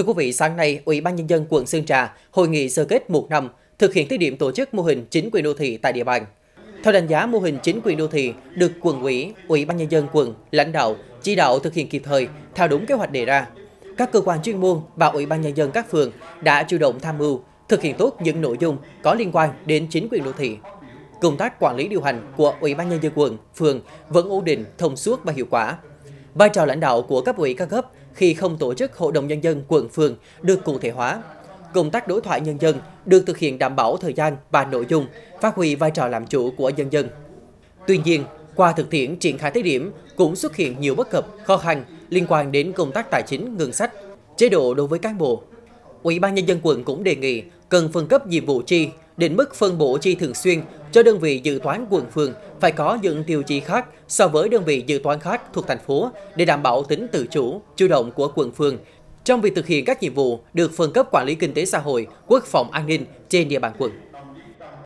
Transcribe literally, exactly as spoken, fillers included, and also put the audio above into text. Thưa quý vị, sáng nay, Ủy ban Nhân dân quận Sơn Trà hội nghị sơ kết một năm thực hiện thí điểm tổ chức mô hình chính quyền đô thị tại địa bàn. Theo đánh giá, mô hình chính quyền đô thị được quận ủy, Ủy ban Nhân dân quận, lãnh đạo, chỉ đạo thực hiện kịp thời, theo đúng kế hoạch đề ra. Các cơ quan chuyên môn và Ủy ban Nhân dân các phường đã chủ động tham mưu, thực hiện tốt những nội dung có liên quan đến chính quyền đô thị. Công tác quản lý điều hành của Ủy ban Nhân dân quận, phường vẫn ổn định, thông suốt và hiệu quả. Vai trò lãnh đạo của cấp ủy các cấp khi không tổ chức Hội đồng Nhân dân quận phường được cụ thể hóa. Công tác đối thoại nhân dân được thực hiện đảm bảo thời gian và nội dung, phát huy vai trò làm chủ của nhân dân. Tuy nhiên, qua thực tiễn triển khai thí điểm cũng xuất hiện nhiều bất cập, khó khăn liên quan đến công tác tài chính, ngân sách, chế độ đối với cán bộ. Ủy ban Nhân dân quận cũng đề nghị cần phân cấp nhiệm vụ chi, định mức phân bổ chi thường xuyên cho đơn vị dự toán quận phường phải có những tiêu chí khác so với đơn vị dự toán khác thuộc thành phố để đảm bảo tính tự chủ, chủ động của quận phường trong việc thực hiện các nhiệm vụ được phân cấp quản lý kinh tế xã hội, quốc phòng an ninh trên địa bàn quận.